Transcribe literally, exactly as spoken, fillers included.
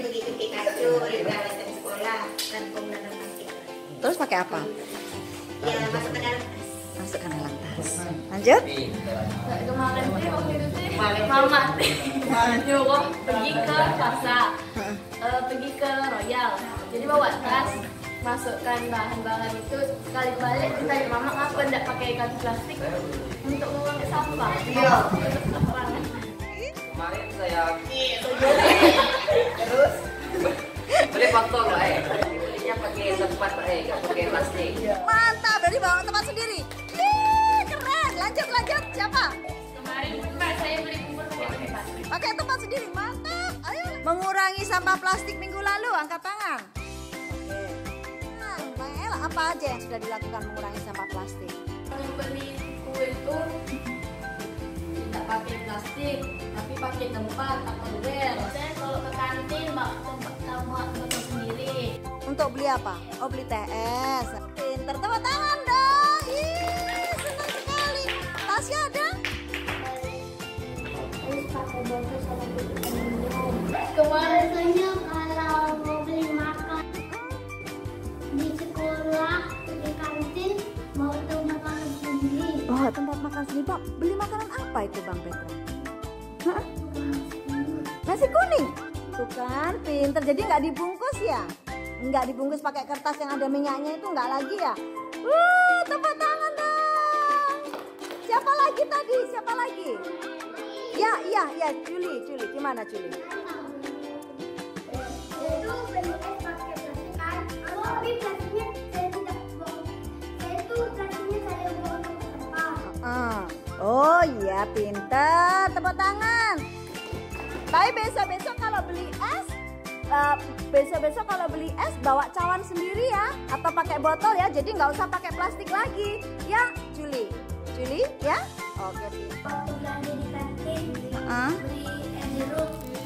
begitu kita curi dari sekolah kantong dalam plastik. Terus pakai apa? Ya masuk ke dalam tas. Masuk ke dalam tas. Lanjut? Kemarin sih waktu itu sih mama nyuruh pergi ke pasar, uh, pergi ke Royal. Jadi bawa tas, masukkan bahan-bahan itu, sekali balik ditanya mama kenapa tidak pakai kantong plastik untuk mengurangi sampah. Iya. Kemarin saya terus beli faktor lah ya. Dia pakai tempat eh nggak pakai plastik. Mantap, berarti bawa tempat sendiri. Ih, keren. Lanjut lanjut siapa? Kemarin mbak saya beli bubur pakai tempat. Pakai tempat sendiri, mantap. Ayo. Mengurangi sampah plastik minggu lalu, angkat tangan. Apa aja yang sudah dilakukan mengurangi sampah plastik? Membeli kue itu tidak pakai plastik, tapi pakai tempat atau bel. Saya kalau ke kantin bawa tempat buat foto sendiri. Untuk beli apa? Oh, beli T S. Pinter, tepuk tangan dong. Ih, senang sekali. Tasya ada? Kemarin saya kalau mau beli makan di sekolah, di kantin, mau tempat makan sendiri. Oh, tempat makan sendiri, Pak. Beli makanan apa itu, Bang Petra? Hah? Nasi kuning? Tuh kan, pinter. Jadi nggak dibungkus ya? Nggak dibungkus pakai kertas yang ada minyaknya itu nggak lagi ya? Wuh, tepuk tangan dong. Siapa lagi tadi? Siapa lagi? Ya, ya, ya. Juli, Juli. Gimana, Juli? Itu beli es pakai plastik kan? Tapi plastiknya saya tidak buang. Saya itu plastiknya saya buang ke tempat. Uh, oh iya, pintar. Tepuk tangan. Tapi besok-besok kalau beli es, besok-besok uh, kalau beli es bawa cawan sendiri ya, atau pakai botol ya. Jadi nggak usah pakai plastik lagi. Ya, Juli, Juli, ya. Oke. Waktu belanja di kantin, beli es jeruk.